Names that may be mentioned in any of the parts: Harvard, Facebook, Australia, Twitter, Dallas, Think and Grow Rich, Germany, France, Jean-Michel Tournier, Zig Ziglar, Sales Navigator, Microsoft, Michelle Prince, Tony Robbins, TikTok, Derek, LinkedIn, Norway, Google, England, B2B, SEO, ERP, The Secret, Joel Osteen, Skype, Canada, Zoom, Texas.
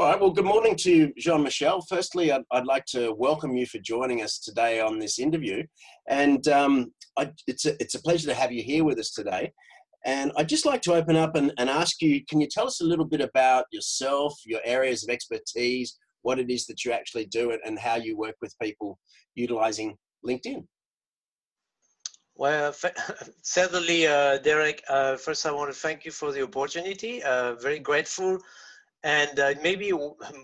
All right, well, good morning to you, Jean-Michel. Firstly, I'd like to welcome you for joining us today on this interview. And it's a pleasure to have you here with us today. And I'd just like to open up and ask you, can you tell us a little bit about yourself, your areas of expertise, what it is that you actually do and how you work with people utilizing LinkedIn? Well, sadly, Derek, first I want to thank you for the opportunity. Very grateful. And maybe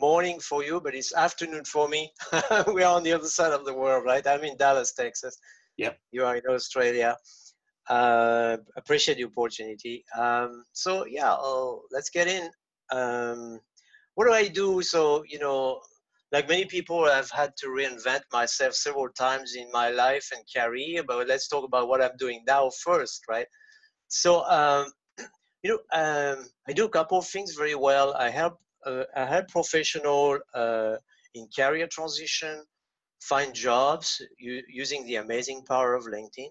morning for you, but it's afternoon for me. We are on the other side of the world, right? I'm in Dallas, Texas. Yep. You are in Australia. Appreciate the opportunity. So yeah, let's get in. What do I do? So, you know, like many people, I've had to reinvent myself several times in my life and career, but let's talk about what I'm doing now first, right? So, you know, I do a couple of things very well. I help professionals in career transition find jobs using the amazing power of LinkedIn,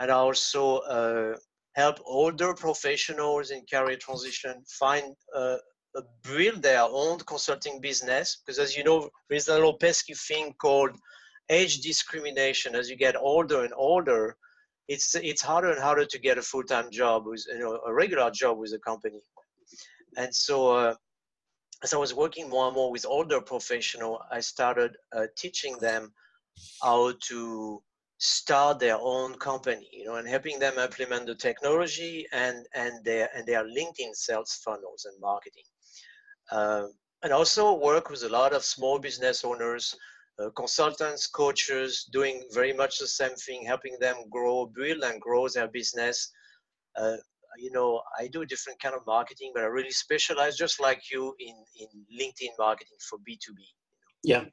and I also help older professionals in career transition find build their own consulting business. Because as you know, there's a little pesky thing called age discrimination. As you get older and older, it's harder and harder to get a full-time job, with, you know, a regular job with a company. And so as I was working more and more with older professionals, I started teaching them how to start their own company, you know, and helping them implement the technology and their LinkedIn sales funnels and marketing. And also work with a lot of small business owners, consultants, coaches, doing very much the same thing, helping them build and grow their business. You know, I do different kind of marketing, but I really specialize, just like you, in LinkedIn marketing for B2B. Yeah.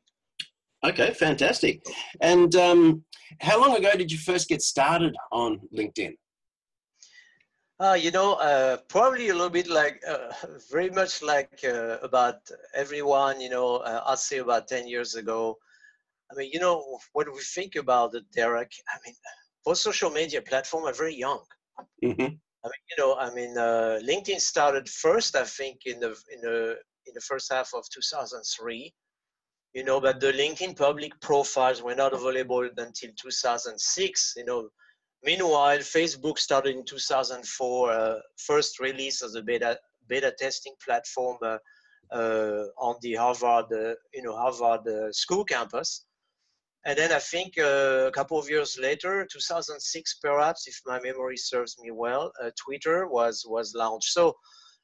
Okay, fantastic. And how long ago did you first get started on LinkedIn? You know, probably a little bit like, very much like about everyone, you know, I'd say about 10 years ago. I mean, you know, when we think about it, Derek, I mean, both social media platforms are very young. Mm-hmm. I mean, you know, I mean, LinkedIn started first, I think, in the first half of 2003. You know, but the LinkedIn public profiles were not available until 2006. You know, meanwhile, Facebook started in 2004, first release as a beta testing platform on the Harvard, you know, Harvard school campus. And then I think a couple of years later, 2006 perhaps, if my memory serves me well, Twitter was launched. So,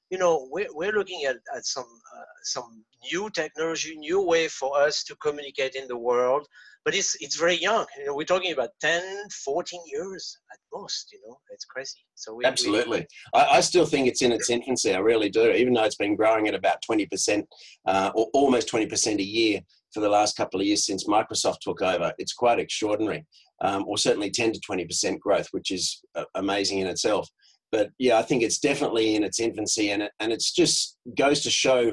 you know, we're looking at some new technology, new way for us to communicate in the world, but it's very young. You know, we're talking about 10, 14 years at most, you know, it's crazy. So absolutely. I still think it's in its infancy. I really do. Even though it's been growing at about 20%, or almost 20% a year for the last couple of years since Microsoft took over, it's quite extraordinary, or certainly 10 to 20% growth, which is amazing in itself. But yeah, I think it's definitely in its infancy, and it's just goes to show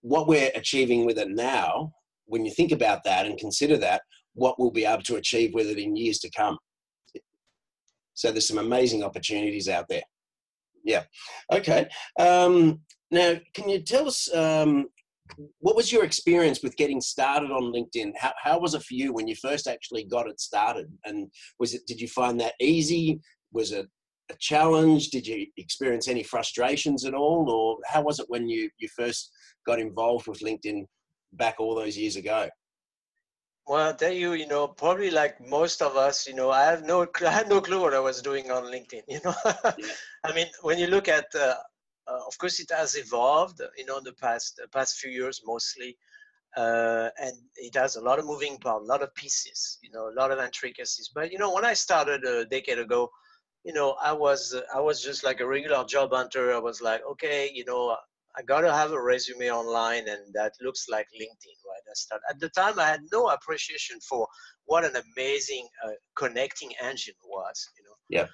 what we're achieving with it now. When you think about that and consider that, what we'll be able to achieve with it in years to come. So there's some amazing opportunities out there. Yeah. Okay. Now, can you tell us what was your experience with getting started on LinkedIn? How was it for you when you first actually got it started? And did you find that easy? Was it a challenge? Did you experience any frustrations at all? Or how was it when you first got involved with LinkedIn back all those years ago? Well, I'll tell you, you know, probably like most of us, you know, I had no clue what I was doing on LinkedIn, you know. Yeah. I mean, when you look at, of course it has evolved, you know, in the past few years mostly, and it has a lot of moving parts, a lot of pieces, you know, a lot of intricacies. But, you know, when I started a decade ago, you know, I was just like a regular job hunter. I was like, okay, you know, I gotta have a resume online, and that looks like LinkedIn, right? At the time, I had no appreciation for what an amazing connecting engine was, you know?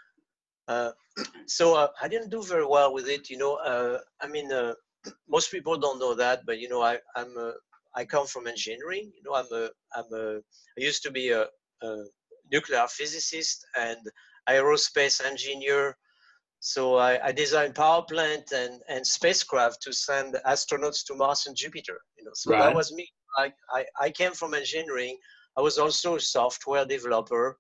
Yeah. So I didn't do very well with it, you know. I mean, most people don't know that, but you know, I come from engineering. You know, I used to be a nuclear physicist and aerospace engineer, So I designed power plant and spacecraft to send astronauts to Mars and Jupiter. You know, so that was me. I came from engineering. I was also a software developer,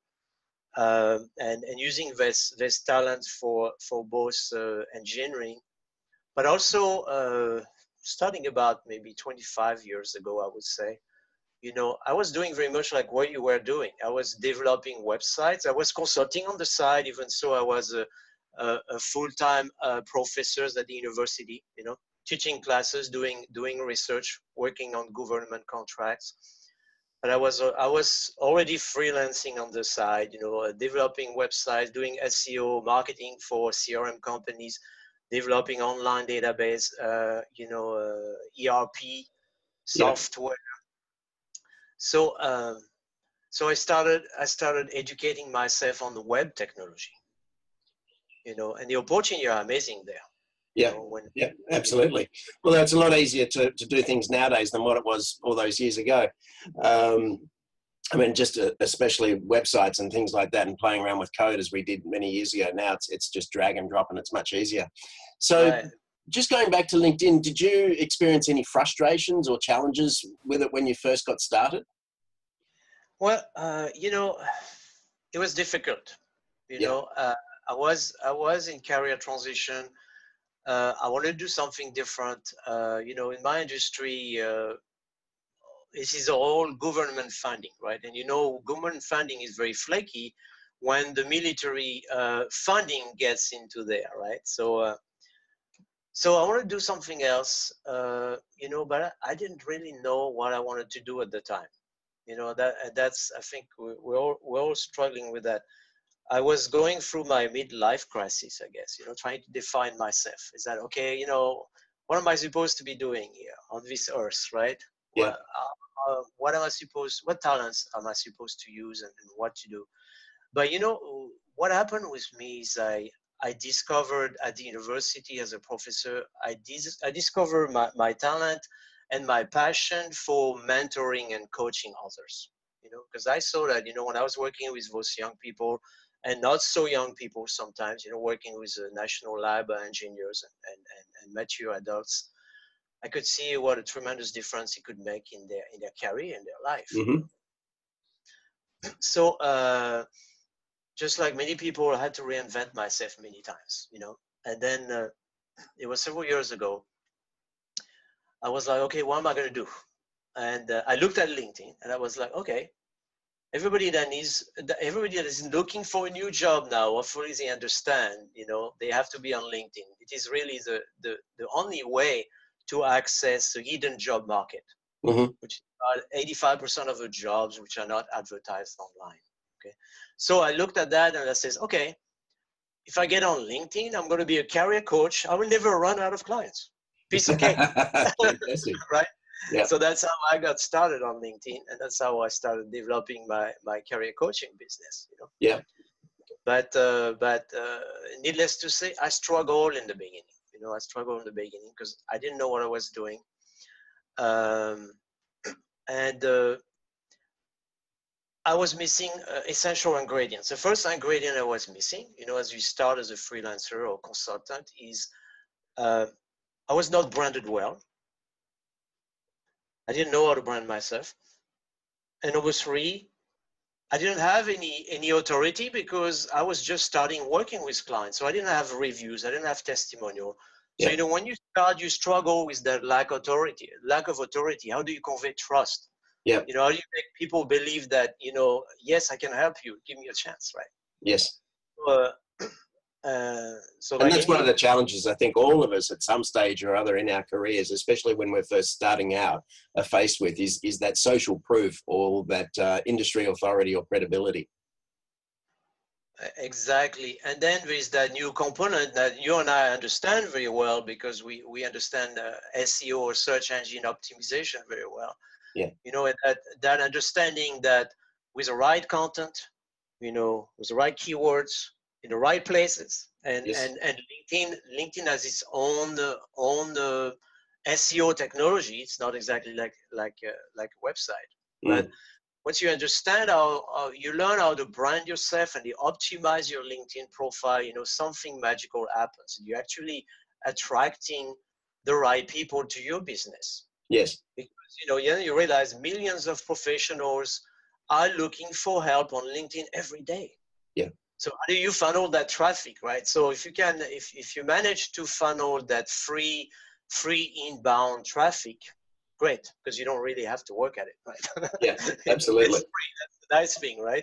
and using this talent for both engineering, but also starting about maybe 25 years ago, I would say, you know, I was doing very much like what you were doing. I was developing websites. I was consulting on the side, even so I was a full-time professor at the university, you know, teaching classes, doing research, working on government contracts. But I was already freelancing on the side, you know, developing websites, doing SEO, marketing for CRM companies, developing online database, you know, ERP software. So, so I started educating myself on the web technology, you know, and the opportunities are amazing there. Yeah, you know, yeah, absolutely. Well, it's a lot easier to do things nowadays than what it was all those years ago. I mean, just especially websites and things like that, and playing around with code as we did many years ago. Now it's just drag and drop, and it's much easier. So just going back to LinkedIn, did you experience any frustrations or challenges with it when you first got started? Well, you know, it was difficult. You know, I was in career transition. I wanted to do something different. You know, in my industry, this is all government funding, right? And you know, government funding is very flaky when the military funding gets into there, right? So, so I wanted to do something else, you know, but I didn't really know what I wanted to do at the time. You know, that's I think we're all struggling with that. I was going through my midlife crisis, I guess, you know, trying to define myself. Is that okay? You know, what am I supposed to be doing here on this earth, right? Yeah. What am I supposed, what talents am I supposed to use and what to do? But, you know, what happened with me is I discovered at the university as a professor, I discovered my talent and my passion for mentoring and coaching others, you know, because I saw that, you know, when I was working with those young people, and not so young people sometimes, you know, working with national lab engineers and mature adults, I could see what a tremendous difference it could make in their career and their life. Mm-hmm. So just like many people, I had to reinvent myself many times, you know. And then it was several years ago, I was like, okay, what am I going to do? And I looked at LinkedIn and I was like, okay, everybody that is looking for a new job now, hopefully they understand, you know, they have to be on LinkedIn. It is really the only way to access the hidden job market, mm-hmm. which is about 85% of the jobs which are not advertised online. Okay, so I looked at that and I says, okay, if I get on LinkedIn, I'm going to be a career coach. I will never run out of clients. Piece of cake, right? Yeah. So that's how I got started on LinkedIn, and that's how I started developing my career coaching business. You know? Yeah. But needless to say, I struggled in the beginning. You know, I struggled in the beginning because I didn't know what I was doing, and I was missing essential ingredients. The first ingredient I was missing, you know, as you start as a freelancer or consultant, is I was not branded well. I didn't know how to brand myself. And number three, I didn't have any authority because I was just starting working with clients. So I didn't have reviews. I didn't have testimonial. Yeah. So, you know, when you start, you struggle with that lack of authority. How do you convey trust? Yeah. You know, how do you make people believe that, you know, yes, I can help you. Give me a chance, right? Yes. So and that's one of the challenges I think all of us at some stage or other in our careers, especially when we're first starting out, are faced with is that social proof or that industry authority or credibility. Exactly. And then there is that new component that you and I understand very well because we understand SEO or search engine optimization very well. Yeah. You know, that understanding that with the right content, you know, with the right keywords, in the right places, and LinkedIn has its own SEO technology. It's not exactly like a website, but Once you understand how you learn how to brand yourself and you optimize your LinkedIn profile, you know, something magical happens. You're actually attracting the right people to your business. Yes. Because, you know, you realize millions of professionals are looking for help on LinkedIn every day. Yeah. So how do you funnel that traffic, right? So if you can, if you manage to funnel that free inbound traffic, great, because you don't really have to work at it, right? Yeah, absolutely. It's free. That's the nice thing, right?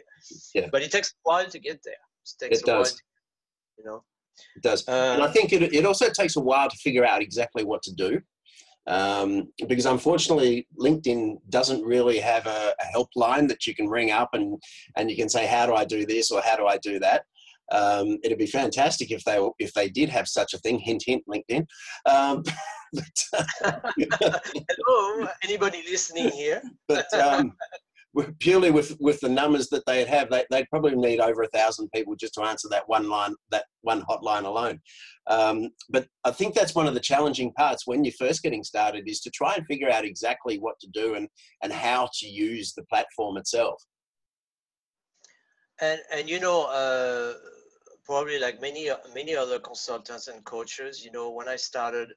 Yeah. But it takes a while to get there. It does. And I think it also takes a while to figure out exactly what to do, because unfortunately LinkedIn doesn't really have a helpline that you can ring up and you can say, how do I do this or how do I do that? It'd be fantastic if they did have such a thing. Hint, hint, LinkedIn. Hello, anybody listening here? But purely with the numbers that they'd have, they'd probably need over 1,000 people just to answer that one hotline alone. But I think that's one of the challenging parts when you're first getting started, is to try and figure out exactly what to do and how to use the platform itself. And you know, probably like many other consultants and coaches, you know, when I started,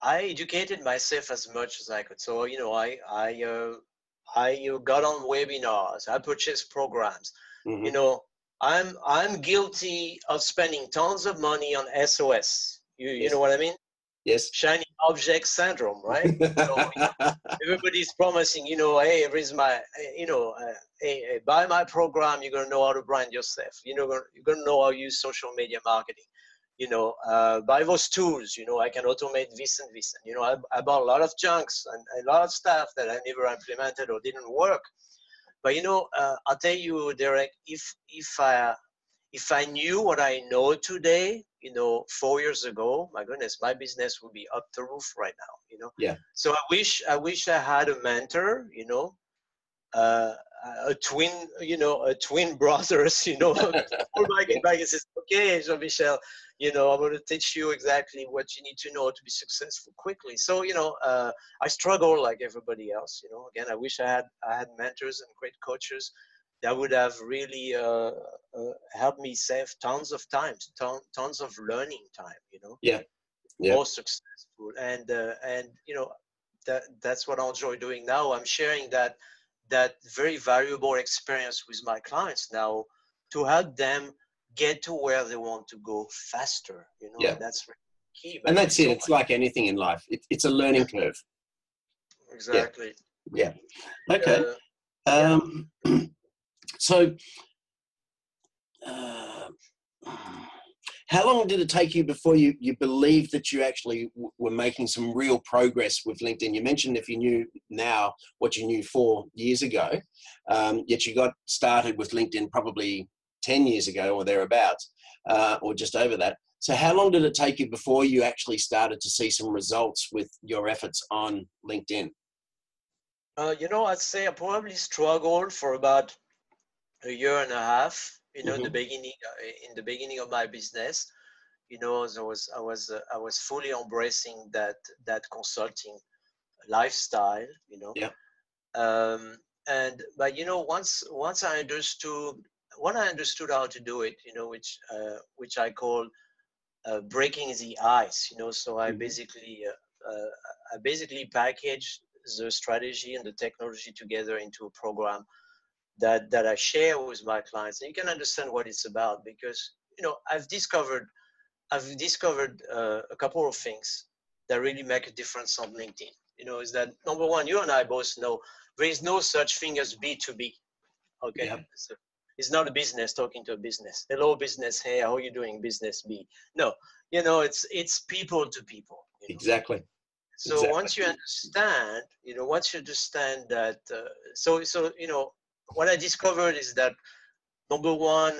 I educated myself as much as I could. So, you know, I got on webinars, I purchased programs. Mm-hmm. You know, I'm guilty of spending tons of money on SOS. You know what I mean? Yes. Shiny object syndrome, right? So, you know, everybody's promising, you know, hey, here's my, you know, hey, buy my program. You're going to know how to brand yourself. You know, you're going to know how to use social media marketing. You know, buy those tools. You know, I can automate this and this. And, you know, I bought a lot of junks and a lot of stuff that I never implemented or didn't work. But, you know, I'll tell you, Derek, if I knew what I know today, you know, 4 years ago, my goodness, my business would be up the roof right now, you know? Yeah. So I wish I had a mentor, you know, a twin brothers, you know, says, okay, Jean-Michel, you know, I'm going to teach you exactly what you need to know to be successful quickly. So, you know, I struggle like everybody else, you know, again, I wish I had mentors and great coaches that would have really helped me save tons of time, tons of learning time, you know. Yeah, yeah. More successful, and you know, that's what I enjoy doing now. I'm sharing that very valuable experience with my clients now to help them get to where they want to go faster. You know, yeah. And that's really key. But and that's it. It's like anything in life. It's a learning curve. Exactly. Yeah. Yeah. Okay. Yeah. So, how long did it take you before you believed that you actually were making some real progress with LinkedIn? You mentioned if you knew now what you knew 4 years ago, yet you got started with LinkedIn probably 10 years ago or thereabouts, or just over that. So how long did it take you before you actually started to see some results with your efforts on LinkedIn? You know, I'd say I probably struggled for about a year and a half, you know, mm-hmm. in the beginning of my business, you know, I was fully embracing that consulting lifestyle, you know. Yeah. But you know, once I understood how to do it, you know, which I call breaking the ice, you know. So I mm-hmm. basically packaged the strategy and the technology together into a program that I share with my clients, and you can understand what it's about, because, you know, I've discovered a couple of things that really make a difference on LinkedIn. You know, is that number one, you and I both know there is no such thing as B2B. Okay. Yeah. So it's not a business talking to a business. Hello, business. Hey, how are you doing? Business B. No, you know, it's people to people. You know? Exactly. So exactly. Once you understand that, so, you know, what I discovered is that, number one,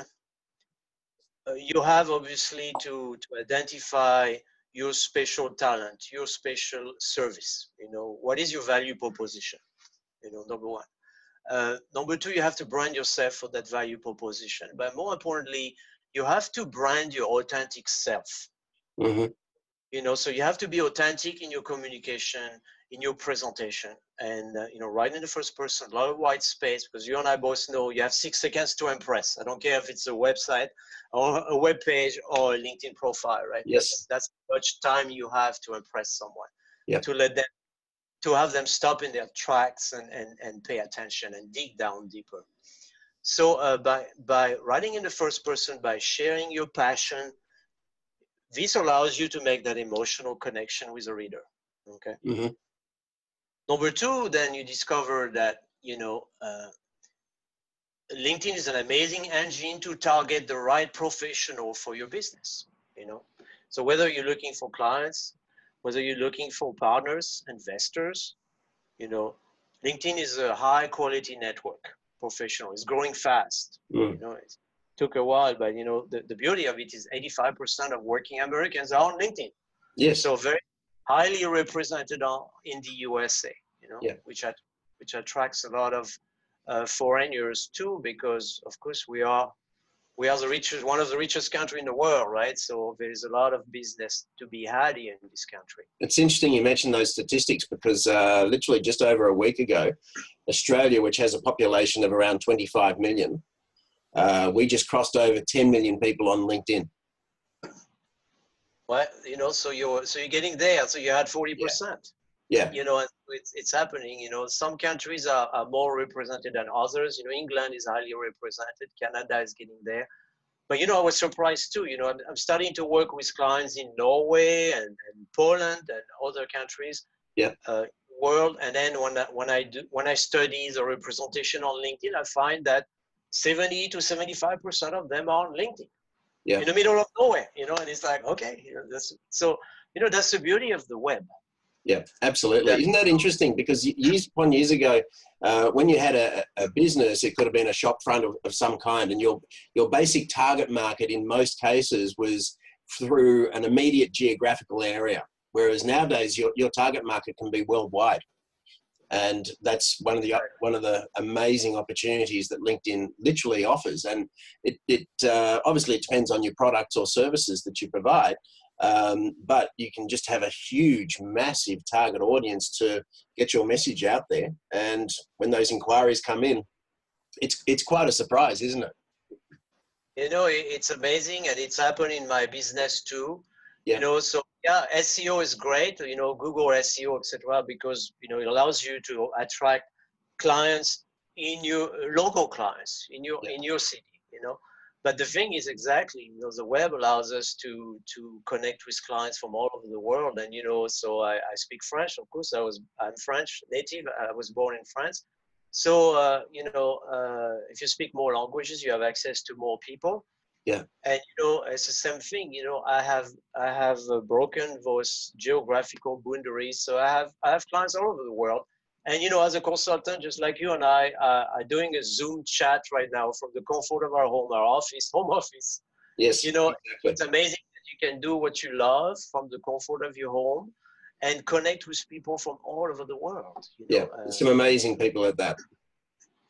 you have obviously to identify your special talent, your special service. You know, what is your value proposition? You know, number one. Number two, you have to brand yourself for that value proposition. But more importantly, you have to brand your authentic self. Mm-hmm. You know, so you have to be authentic in your communication, in your presentation, and write in the first person, a lot of white space, because you and I both know you have 6 seconds to impress. I don't care if it's a website or a web page or a LinkedIn profile, right? Yes. That's how much time you have to impress someone, yeah, to let them, to have them stop in their tracks and pay attention and dig down deeper. So by writing in the first person, by sharing your passion, this allows you to make that emotional connection with a reader, okay? Mm-hmm. Number two, then you discover that, LinkedIn is an amazing engine to target the right professional for your business, So whether you're looking for clients, whether you're looking for partners, investors, LinkedIn is a high quality network, professional. It's growing fast, It took a while, but the beauty of it is 85% of working Americans are on LinkedIn. Yes. So very highly represented in the USA, which attracts a lot of foreigners too, because of course we are one of the richest country in the world, right? So there is a lot of business to be had in this country. It's interesting you mentioned those statistics, because literally just over a week ago, Australia, which has a population of around 25 million, we just crossed over 10 million people on LinkedIn. Well, so you're getting there. So you had 40%. Yeah. It's happening. Some countries are more represented than others. England is highly represented. Canada is getting there. But I was surprised too. I'm starting to work with clients in Norway and Poland and other countries. Yeah. World. And then when I study the representation on LinkedIn, I find that 70 to 75% of them are on LinkedIn. Yeah. In the middle of nowhere, and it's like, okay, that's the beauty of the web. Yeah, absolutely. Isn't that interesting? Because years ago, when you had a business, it could have been a shop front of some kind, and your basic target market in most cases was through an immediate geographical area. Whereas nowadays, your target market can be worldwide, and that's one of the amazing opportunities that LinkedIn literally offers. And it obviously depends on your products or services that you provide. But you can just have a huge, massive target audience to get your message out there. And when those inquiries come in, it's quite a surprise, isn't it? It's amazing, and it's happened in my business too. Yeah. So yeah, SEO is great, Google SEO, etc., because, it allows you to attract clients in your city, But the thing is exactly, the web allows us to connect with clients from all over the world. And, so I speak French, of course. I'm French native. I was born in France. So, if you speak more languages, you have access to more people. Yeah. And, it's the same thing. I have broken those geographical boundaries. So I have clients all over the world. And, as a consultant, just like you and I, are doing a Zoom chat right now from the comfort of our home, home office. Yes. Exactly. It's amazing that you can do what you love from the comfort of your home and connect with people from all over the world. Some amazing people at that.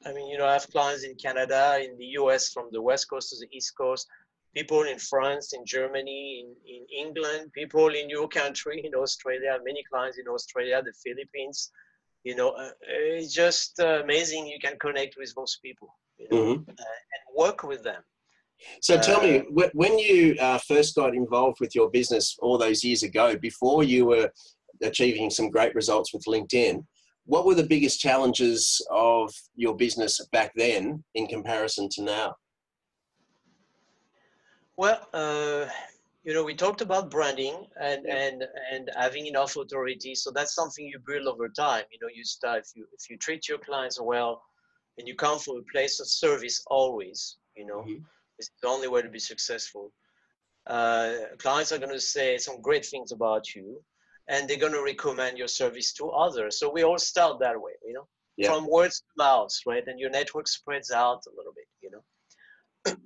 I have clients in Canada, in the US, from the West Coast to the East Coast, people in France, in Germany, in England, people in your country, in Australia, many clients in Australia, the Philippines. It's just amazing. You can connect with those people and work with them. So tell me, when you first got involved with your business all those years ago, before you were achieving some great results with LinkedIn, what were the biggest challenges of your business back then in comparison to now? Well, we talked about branding and having enough authority. So that's something you build over time. You start, if you treat your clients well and you come from a place of service always, it's the only way to be successful. Clients are going to say some great things about you, and they're going to recommend your service to others. So we all start that way, from words to mouth, right? And your network spreads out a little bit,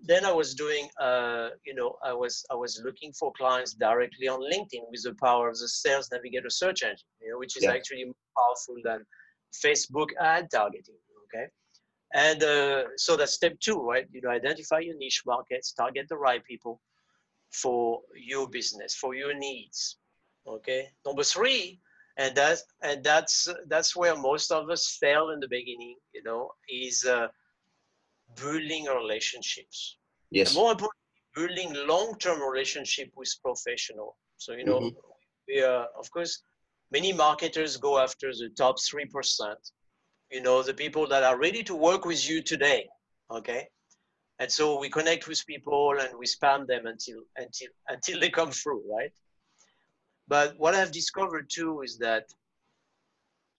Then I was doing, I was looking for clients directly on LinkedIn with the power of the Sales Navigator search engine, which is actually more powerful than Facebook ad targeting. Okay, and so that's step two, right? Identify your niche markets, target the right people for your business, for your needs. Okay, number three, And that's where most of us fail in the beginning, you know, is building relationships. Yes. And more importantly, building long-term relationship with professional. So, you know, we of course, many marketers go after the top 3%, you know, the people that are ready to work with you today. Okay. And so we connect with people and we spam them until they come through, right? But what I've discovered too is that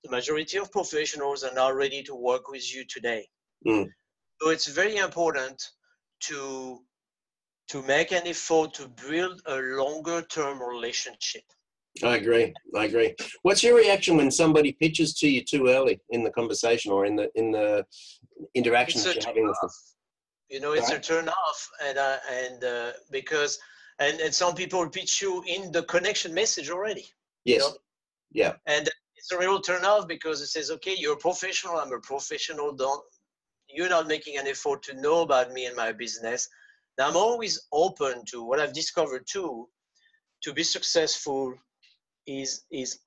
the majority of professionals are not ready to work with you today. So it's very important to make an effort to build a longer term relationship. I agree. I agree. What's your reaction when somebody pitches to you too early in the conversation or in the interaction that you're having with them? You know, it's a turn off, and because and some people pitch you in the connection message already. Yes. You know? Yeah. And it's a real turn off because it says, okay, you're a professional, I'm a professional. You're not making an effort to know about me and my business. Now I'm always open to what I've discovered too. To be successful is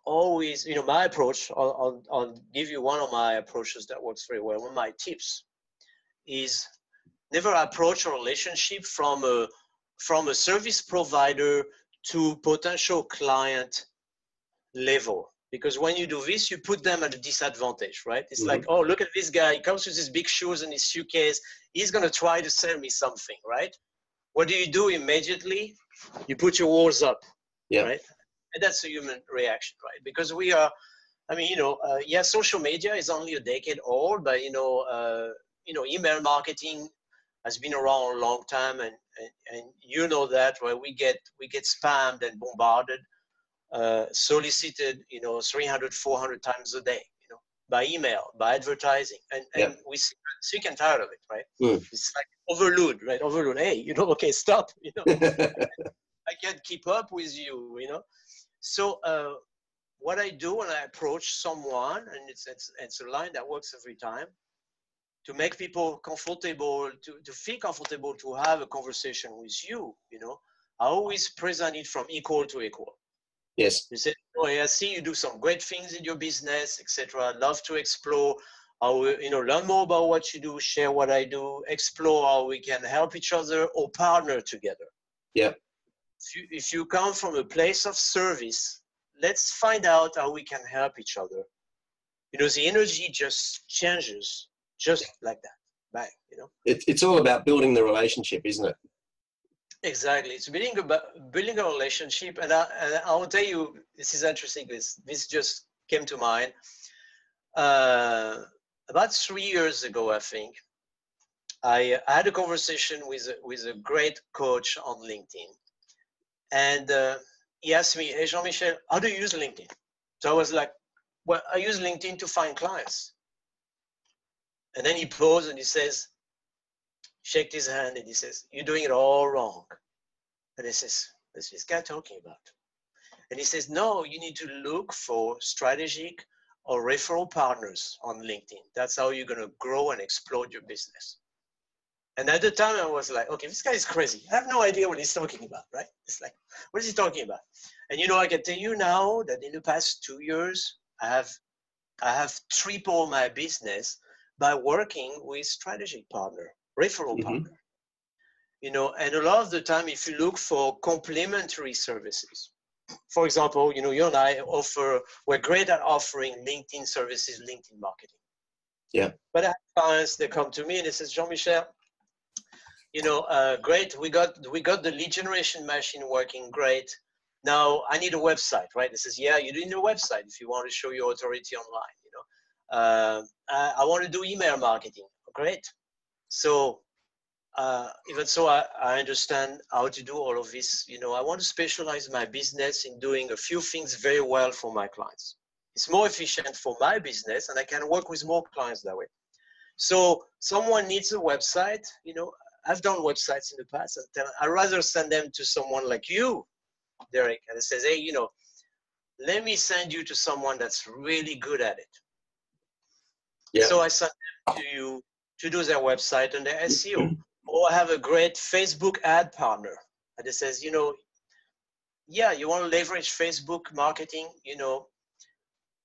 always, you know, my approach. I'll give you one of my approaches that works very well. One of my tips is, never approach a relationship from a service provider to potential client level. Because when you do this, you put them at a disadvantage, right? It's like, oh, look at this guy. He comes with his big shoes and his suitcase. He's going to try to sell me something, right? What do you do immediately? You put your walls up, right? And that's a human reaction, right? Because we are, I mean, you know, yeah, social media is only a decade old, but, you know, email marketing has been around a long time, and you know that, where we get spammed and bombarded, solicited, you know, 300, 400 times a day, you know, by email, by advertising, and we're sick and tired of it, right? It's like overload, right? Overload. Hey, you know, okay, stop, you know, I can't keep up with you, you know. So what I do when I approach someone, and it's a line that works every time, to make people comfortable, to feel comfortable to have a conversation with you, you know, I always present it from equal to equal. Yes. You say, oh, I see you do some great things in your business, etc. I'd love to explore how, you know, learn more about what you do, share what I do, explore how we can help each other or partner together. Yeah. If you come from a place of service, let's find out how we can help each other. You know, the energy just changes. Just like that, bang, you know. It's all about building the relationship, isn't it? Exactly. It's building a relationship. And I will tell you, this is interesting. This just came to mind. About 3 years ago, I think, I had a conversation with a great coach on LinkedIn. And he asked me, hey, Jean-Michel, how do you use LinkedIn? So I was like, well, I use LinkedIn to find clients. And then he paused and he says, shaked his hand and he says, you're doing it all wrong. And he says, what's this guy talking about? And he says, no, you need to look for strategic or referral partners on LinkedIn. That's how you're going to grow and explode your business. And at the time I was like, okay, this guy is crazy. I have no idea what he's talking about, right? It's like, what is he talking about? And you know, I can tell you now that in the past 2 years, I have tripled my business by working with strategic partner, referral partner, you know. And a lot of the time, if you look for complementary services, for example, you know, you and I we're great at offering LinkedIn services, LinkedIn marketing. Yeah. But I have clients, they come to me and they says, Jean-Michel, you know, great, we got the lead generation machine working great. Now I need a website, right? They says, yeah, you need a website if you want to show your authority online. I want to do email marketing. Great. So even so, I understand how to do all of this. You know, I want to specialize my business in doing a few things very well for my clients. It's more efficient for my business and I can work with more clients that way. So someone needs a website. You know, I've done websites in the past. I'd rather send them to someone like you, Derek. And it says, hey, you know, let me send you to someone that's really good at it. Yeah. So I sent them to you to do their website and their SEO. Or I have a great Facebook ad partner. And it says, you know, yeah, you want to leverage Facebook marketing, you know,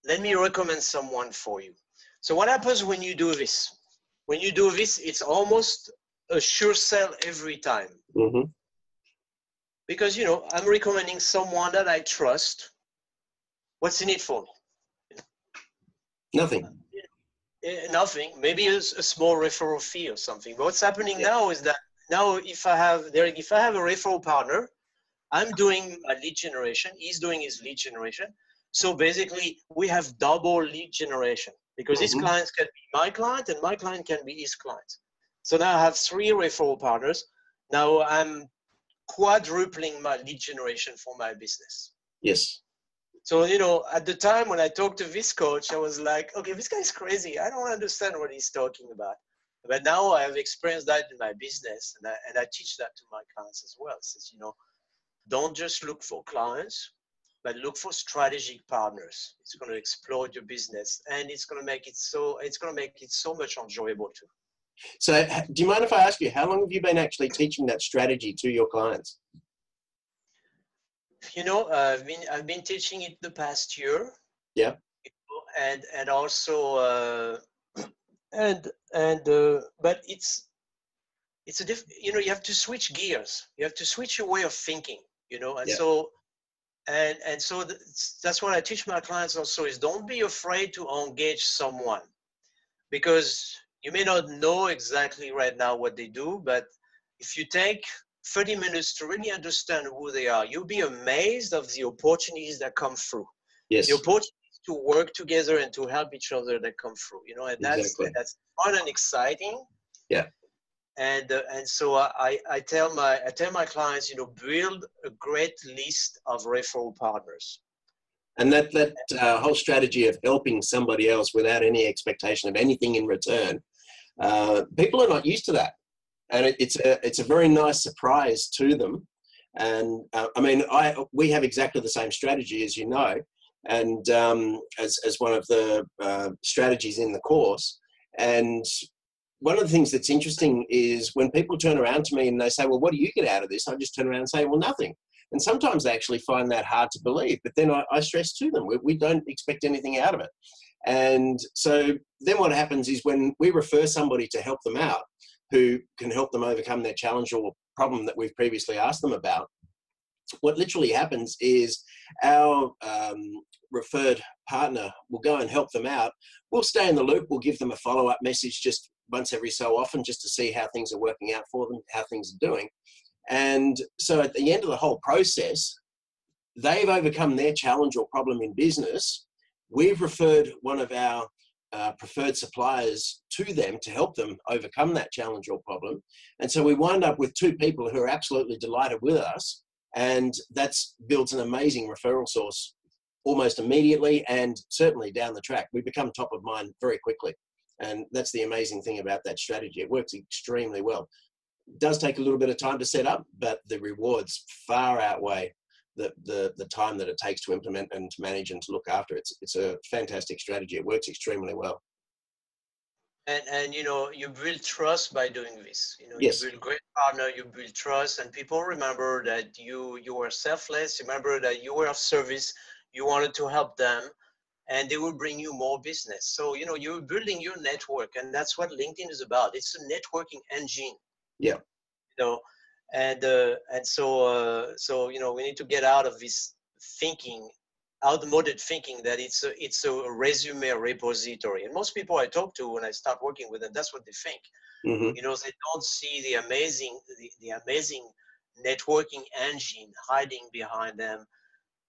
Let me recommend someone for you. So what happens when you do this? When you do this, it's almost a sure sell every time. Mm-hmm. Because, you know, I'm recommending someone that I trust. What's in it for me? Nothing. Nothing. Maybe a small referral fee or something. But what's happening now is that now if I have, Derek, if I have a referral partner, I'm doing a lead generation. He's doing his lead generation. So basically, we have double lead generation because his clients can be my client and my client can be his client. So now I have three referral partners. Now I'm quadrupling my lead generation for my business. Yes. So, you know, at the time when I talked to this coach, I was like, okay, this guy's crazy. I don't understand what he's talking about. But now I have experienced that in my business, and I teach that to my clients as well. It says, you know, don't just look for clients, but look for strategic partners. It's going to explode your business, and it's going to make it so much enjoyable too. So do you mind if I ask you, how long have you been actually teaching that strategy to your clients? You know, I've been teaching it the past year. Yeah. And also, but it's a you know, you have to switch gears. You have to switch your way of thinking, you know, and so that's what I teach my clients also is don't be afraid to engage someone, because you may not know exactly right now what they do, but if you take 30 minutes to really understand who they are, you'll be amazed of the opportunities that come through. Yes. The opportunities to work together and to help each other that come through, you know, and that's fun and exciting. Yeah. And so I tell my clients, you know, build a great list of referral partners. And that whole strategy of helping somebody else without any expectation of anything in return, people are not used to that. And it's a very nice surprise to them. And I mean, we have exactly the same strategy, as you know, and as one of the strategies in the course. And one of the things that's interesting is when people turn around to me and they say, well, what do you get out of this? I just turn around and say, well, nothing. And sometimes they actually find that hard to believe, but then I stress to them, we don't expect anything out of it. And so then what happens is when we refer somebody to help them out, who can help them overcome their challenge or problem that we've previously asked them about, what literally happens is our referred partner will go and help them out. We'll stay in the loop. We'll give them a follow-up message just once every so often just to see how things are working out for them, how things are doing. And so at the end of the whole process, they've overcome their challenge or problem in business. We've referred one of our preferred suppliers to them to help them overcome that challenge or problem. And so we wind up with two people who are absolutely delighted with us. And that builds an amazing referral source almost immediately and certainly down the track. We become top of mind very quickly. And that's the amazing thing about that strategy. It works extremely well. It does take a little bit of time to set up, but the rewards far outweigh the time that it takes to implement and to manage and to look after. It's a fantastic strategy. It works extremely well. And you know, you build trust by doing this. You know, yes. You build great partner, you build trust, and people remember that you were selfless, remember that you were of service, you wanted to help them, and they will bring you more business. So, you know, you're building your network, and that's what LinkedIn is about. It's a networking engine. Yeah. You know, and so, you know, we need to get out of this thinking, outmoded thinking that it's a resume repository. And most people I talk to when I start working with them, that's what they think. Mm-hmm. You know, they don't see the amazing networking engine hiding behind them.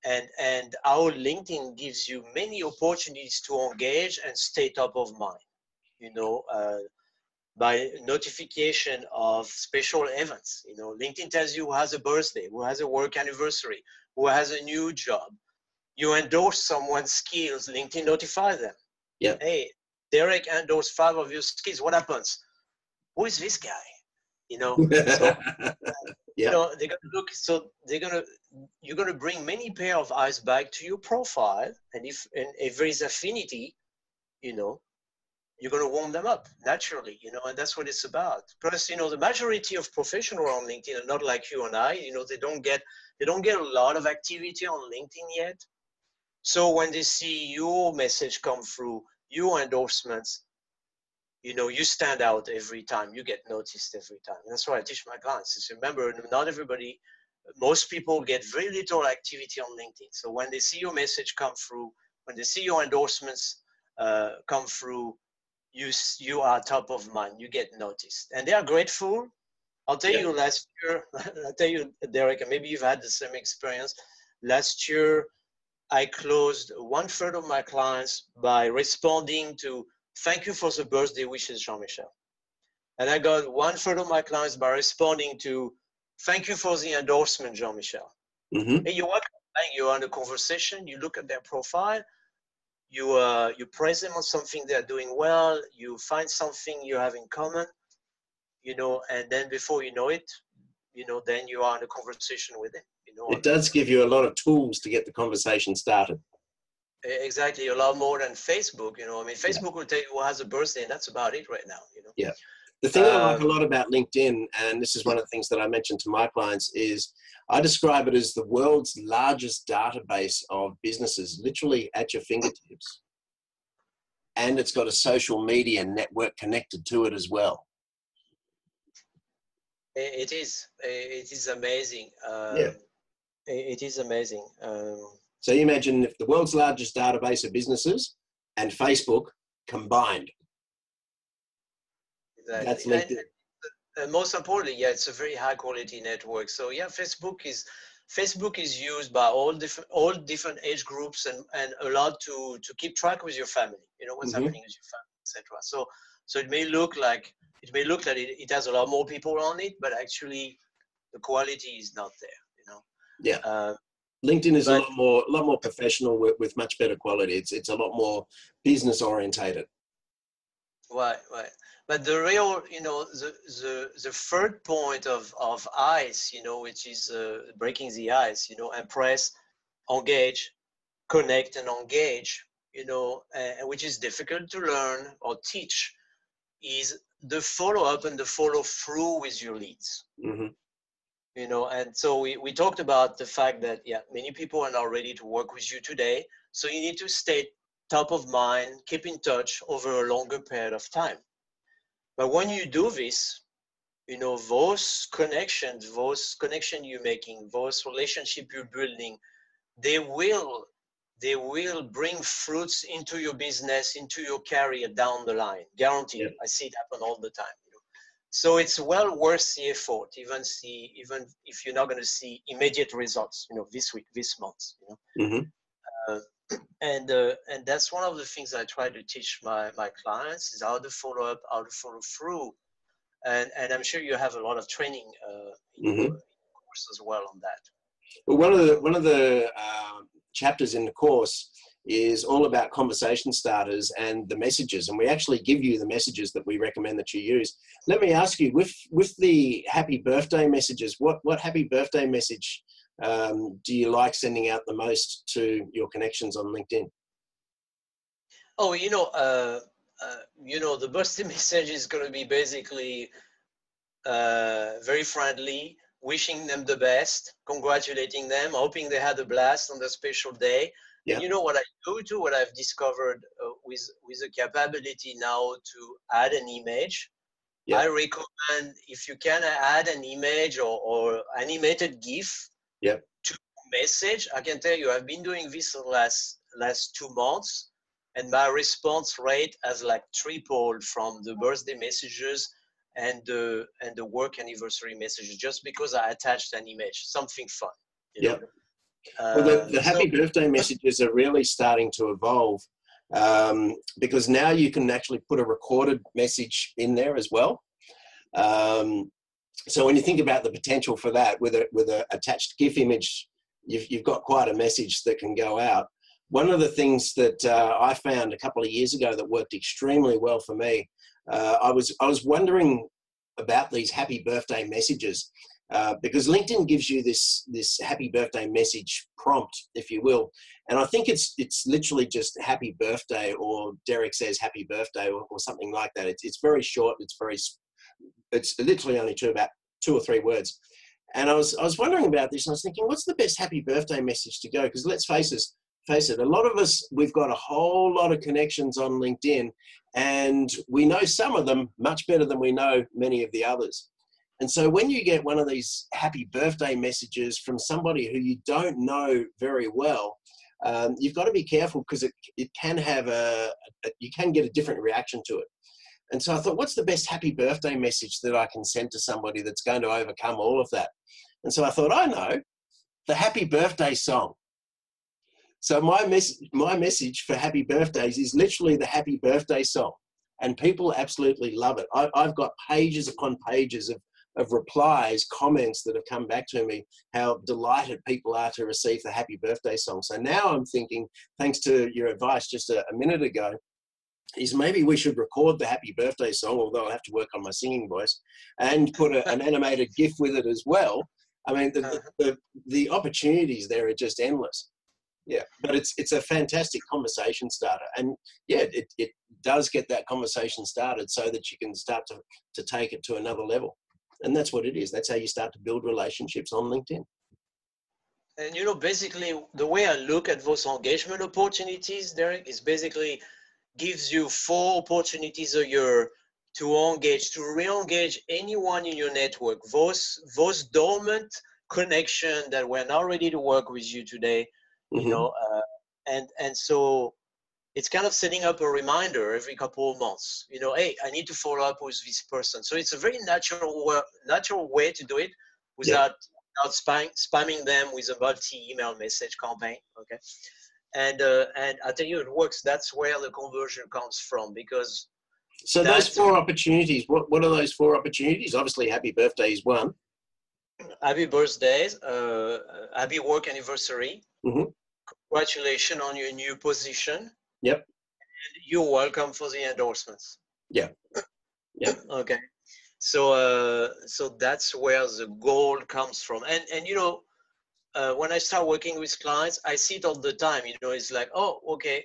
And our LinkedIn gives you many opportunities to engage and stay top of mind, you know, by notification of special events. You know, LinkedIn tells you who has a birthday, who has a work anniversary, who has a new job. You endorse someone's skills, LinkedIn notifies them. Yeah. Hey, Derek endorsed 5 of your skills. What happens? Who is this guy? You know, so, you know, they're gonna look. So you're gonna bring many pair of eyes back to your profile, and if there is affinity, you know, you're gonna warm them up naturally, you know, and that's what it's about. Plus, you know, the majority of professionals on LinkedIn are not like you and I. You know, they don't get a lot of activity on LinkedIn yet. So when they see your message come through, your endorsements, you know, you stand out every time. You get noticed every time. And that's what I teach my clients. Is remember, not everybody, most people get very little activity on LinkedIn. So when they see your message come through, when they see your endorsements come through, you are top of mind. You get noticed. And they are grateful. I'll tell you last year, I'll tell you, Derek, and maybe you've had the same experience. Last year, I closed 1/3 of my clients by responding to, "Thank you for the birthday wishes, Jean-Michel." And I got 1/3 of my clients by responding to, "Thank you for the endorsement, Jean-Michel." Mm-hmm. And you're on a conversation, you look at their profile, you praise them on something they're doing well, you find something you have in common, you know, and then before you know it, you know, then you are in a conversation with them. You know, it does give you a lot of tools to get the conversation started. Exactly, a lot more than Facebook. You know, I mean, Facebook will tell you who has a birthday, and that's about it right now. You know. Yeah. The thing I like a lot about LinkedIn, and this is one of the things that I mentioned to my clients, is I describe it as the world's largest database of businesses, literally at your fingertips, and it's got a social media network connected to it as well. It is amazing. It is amazing. So you imagine if the world's largest database of businesses and Facebook combined. Exactly. That's LinkedIn. And most importantly, it's a very high quality network. So Facebook is used by all different age groups and allowed to keep track with your family. You know what's happening with your family, etc. So it may look like it has a lot more people on it, but actually the quality is not there. You know. Yeah. LinkedIn is a lot more professional with much better quality. It's a lot more business orientated. Right. But the real, you know, the third point of ice, you know, which is breaking the ice, you know, impress, engage, connect and engage, you know, which is difficult to learn or teach, is the follow-up and the follow-through with your leads. Mm-hmm. You know, and so we talked about the fact that, many people are not ready to work with you today. So you need to stay top of mind, keep in touch over a longer period of time. But when you do this, you know, those connections you're making, those relationships you're building, they will bring fruits into your business, into your career down the line. Guaranteed. Yep. I see it happen all the time. So it's well worth the effort, even if you're not going to see immediate results, you know, this week, this month, you know. Mm-hmm. And that's one of the things I try to teach my clients is how to follow up, how to follow through, and I'm sure you have a lot of training in your course as well on that. Well, one of the chapters in the course is all about conversation starters and the messages. And we actually give you the messages that we recommend that you use. Let me ask you, with the happy birthday messages, what happy birthday message do you like sending out the most to your connections on LinkedIn? Oh, you know, the birthday message is going to be basically very friendly, wishing them the best, congratulating them, hoping they had a blast on their special day. Yeah. You know what I do too, what I've discovered with the capability now to add an image. Yeah. I recommend if you can add an image or animated GIF to message. I can tell you, I've been doing this the last 2 months, and my response rate has like tripled from the birthday messages and the work anniversary messages, just because I attached an image, something fun. You know? Well, the happy birthday messages are really starting to evolve because now you can actually put a recorded message in there as well. So when you think about the potential for that, with a attached GIF image, you've got quite a message that can go out. One of the things that I found a couple of years ago that worked extremely well for me, I was wondering about these happy birthday messages. Because LinkedIn gives you this happy birthday message prompt, if you will. And I think it's literally just happy birthday, or Derek says happy birthday, or something like that. It's very short. It's literally only about 2 or 3 words. And I was wondering about this, and I was thinking, what's the best happy birthday message to go? Because let's face face it, a lot of us, we've got a whole lot of connections on LinkedIn, and we know some of them much better than we know many of the others. And so when you get one of these happy birthday messages from somebody who you don't know very well, you've got to be careful, because it can have you can get a different reaction to it. And so I thought, what's the best happy birthday message that I can send to somebody that's going to overcome all of that? And so I thought, I know, the happy birthday song. So my message for happy birthdays is literally the happy birthday song. And people absolutely love it. I've got pages upon pages of replies, comments that have come back to me, how delighted people are to receive the happy birthday song. So now I'm thinking, thanks to your advice just a minute ago, is maybe we should record the happy birthday song, although I'll have to work on my singing voice, and put an animated GIF with it as well. I mean, the opportunities there are just endless. Yeah, but it's a fantastic conversation starter. And yeah, it does get that conversation started so that you can start to take it to another level. And that's what it is. That's how you start to build relationships on LinkedIn. And, you know, basically the way I look at those engagement opportunities, Derek, is basically gives you 4 opportunities a year to engage, to re-engage anyone in your network. Those dormant connections that were not ready to work with you today, you know, and so it's kind of setting up a reminder every couple of months, you know, hey, I need to follow up with this person. So it's a very natural way to do it without spamming them with a multi-email message campaign, okay? And I tell you, it works. That's where the conversion comes from, because... So those 4 opportunities, what are those 4 opportunities? Obviously, happy birthday is one. Happy birthdays, happy work anniversary. Congratulations on your new position. Yep. And you're welcome for the endorsements. Yeah. Yeah. Okay. So, so that's where the gold comes from. And you know, when I start working with clients, I see it all the time. You know, it's like, oh, okay,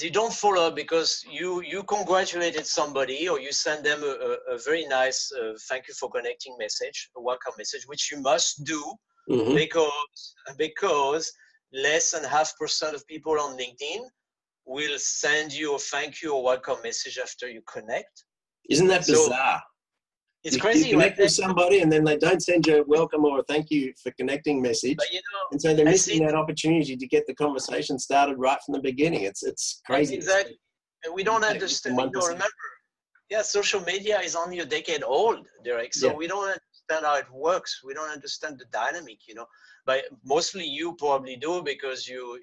they don't follow up because you congratulated somebody, or you send them a very nice thank you for connecting message, a welcome message, which you must do because less than 0.5% of people on LinkedIn will send you a thank you or welcome message after you connect. Isn't that bizarre? So, it's crazy. You connect with somebody and then they don't send you a welcome or a thank you for connecting message. But, you know, and so they're missing that opportunity to get the conversation started right from the beginning. It's crazy. Exactly. And we don't understand. We don't remember. Yeah, social media is only a decade old, Derek. So we don't understand how it works. We don't understand the dynamic, you know. But mostly you probably do, because you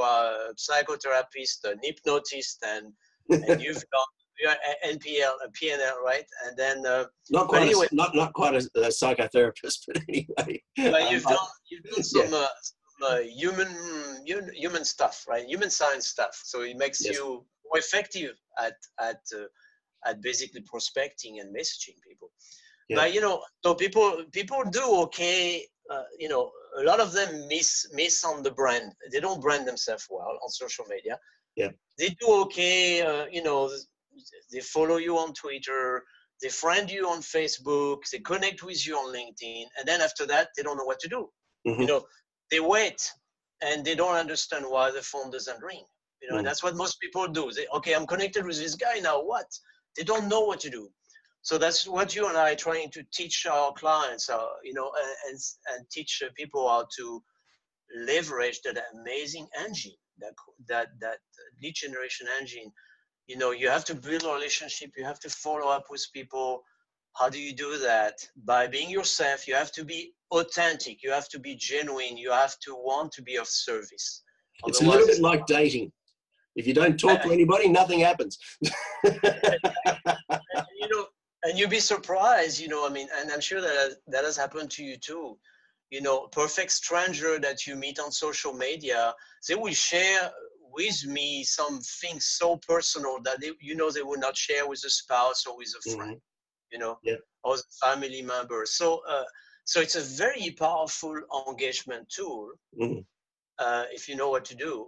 are a psychotherapist, an hypnotist, and you've done you're NPL, PNL, right? And then not quite a psychotherapist, but anyway. But you've done some human stuff, right? Human science stuff. So it makes you more effective at basically prospecting and messaging people. Yeah. But you know, so people do okay. You know, a lot of them miss on the brand. They don't brand themselves well on social media. Yeah, they do okay. You know. They follow you on Twitter, they friend you on Facebook, they connect with you on LinkedIn, and then after that, they don't know what to do. You know, they wait, and they don't understand why the phone doesn't ring. You know, and that's what most people do. They, okay, I'm connected with this guy, now what? They don't know what to do. So that's what you and I are trying to teach our clients, you know, and teach people how to leverage that amazing engine, that lead generation engine. You know, you have to build a relationship. You have to follow up with people. How do you do that? By being yourself. You have to be authentic. You have to be genuine. You have to want to be of service. It's a little bit like dating. If you don't talk to anybody, nothing happens. You know, and you'd be surprised, you know, I mean, and I'm sure that has happened to you too. You know, perfect stranger that you meet on social media, they will share with me something so personal that they, you know, they would not share with a spouse or with a friend, you know, or a family member. So, so it's a very powerful engagement tool if you know what to do.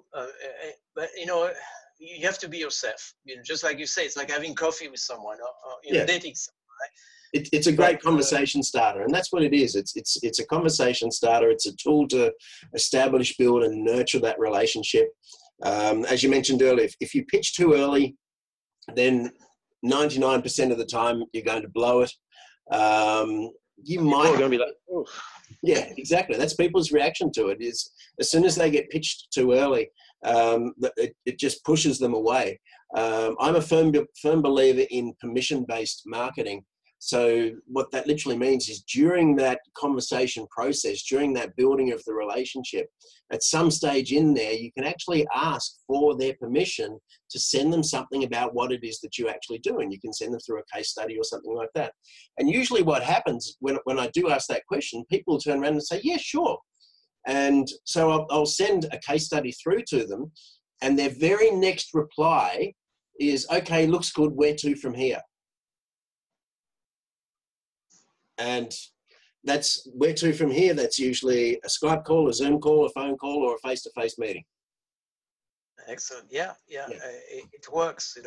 But you know, you have to be yourself. You know, just like you say, it's like having coffee with someone or you know, dating someone. Right? It's a great conversation starter, and that's what it is. It's a conversation starter. It's a tool to establish, build, and nurture that relationship. As you mentioned earlier, if you pitch too early, then 99% of the time you're going to blow it. You're going to be like, oh. Yeah, exactly. That's people's reaction to it. Is as soon as they get pitched too early, it just pushes them away. I'm a firm believer in permission-based marketing. So what that literally means is during that conversation process, during that building of the relationship, at some stage in there, you can actually ask for their permission to send them something about what it is that you actually do. And you can send them through a case study or something like that. And usually what happens when I do ask that question, people turn around and say, yeah, sure. And so I'll send a case study through to them. And their very next reply is, okay, looks good. Where to from here? And that's where to from here. That's usually a Skype call, a Zoom call, a phone call, or a face-to-face meeting. Excellent. Yeah. It works, you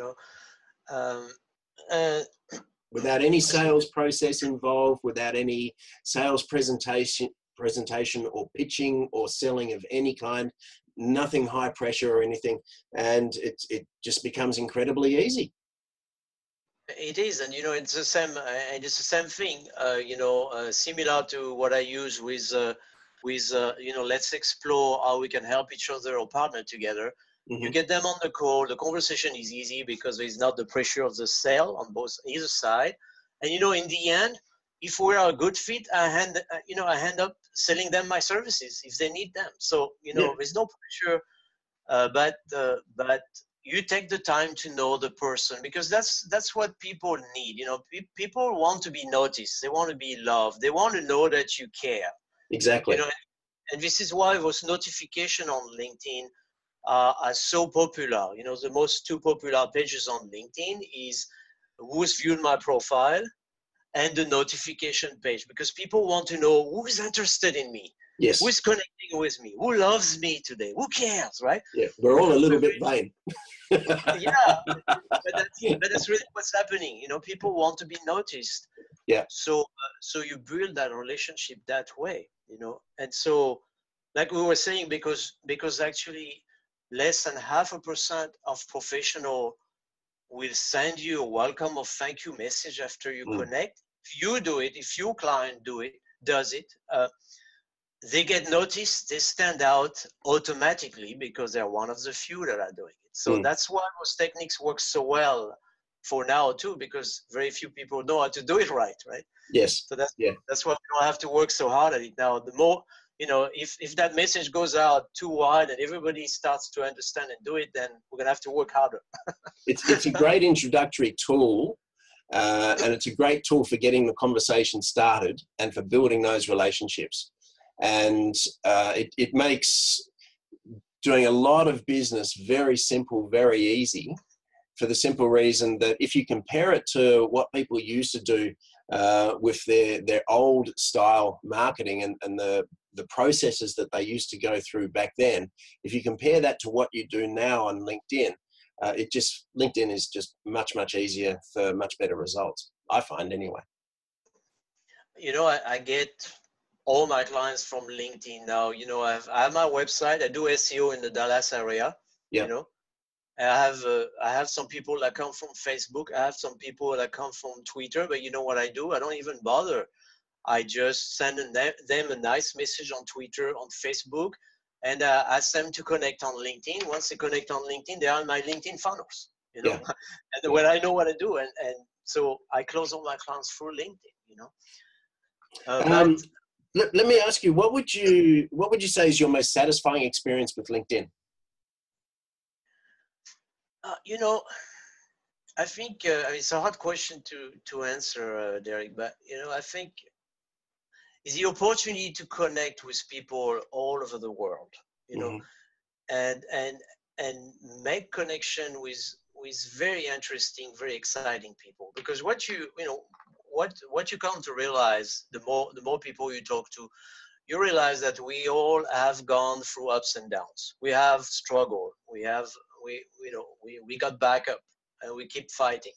know. Without any sales process involved, without any sales presentation or pitching or selling of any kind, nothing high pressure or anything. And it just becomes incredibly easy. It is, and you know, it's the same thing. Similar to what I use with you know, let's explore how we can help each other or partner together. Mm-hmm. You get them on the call. The conversation is easy because there's not the pressure of the sale on either side. And you know, in the end, if we are a good fit, I end up selling them my services if they need them. So you know, there's no pressure, but you take the time to know the person, because that's what people need. You know, people want to be noticed. They want to be loved. They want to know that you care. Exactly. You know, and this is why those notifications on LinkedIn are so popular. You know, the two popular pages on LinkedIn is who's viewed my profile and the notification page, because people want to know who's interested in me. Yes. Who's connecting with me? Who loves me today? Who cares, right? Yeah, we're all a little bit vain. Yeah, but that's really what's happening. You know, people want to be noticed. Yeah. So you build that relationship that way, you know. And so, like we were saying, because actually less than 0.5% of professional will send you a welcome or thank you message after you connect. If you do it, if your client does it, they get noticed, they stand out automatically because they're one of the few that are doing it. So that's why those techniques work so well for now too, because very few people know how to do it right? Yes. So that's why we don't have to work so hard at it now. The more, you know, if that message goes out too wide and everybody starts to understand and do it, then we're going to have to work harder. It's a great introductory tool. And it's a great tool for getting the conversation started and for building those relationships. And it makes doing a lot of business very simple, very easy, for the simple reason that if you compare it to what people used to do with their old style marketing and the processes that they used to go through back then, if you compare that to what you do now on LinkedIn, LinkedIn is just much, much easier for much better results, I find anyway. You know, I get all my clients from LinkedIn now. You know, I have my website. I do SEO in the Dallas area. Yeah. You know, I have some people that come from Facebook. I have some people that come from Twitter. But you know what I do? I don't even bother. I just send them a nice message on Twitter, on Facebook, and ask them to connect on LinkedIn. Once they connect on LinkedIn, they are in my LinkedIn funnels. You know, and when I know what I do, and so I close all my clients through LinkedIn. You know. Let me ask you, what would you say is your most satisfying experience with LinkedIn? You know, I think it's a hard question to answer, Derek, but, you know, I think it's the opportunity to connect with people all over the world, you know, and make connection with very interesting, very exciting people, because what you come to realize, the more people you talk to, you realize that we all have gone through ups and downs. We have struggled. We got back up and we keep fighting.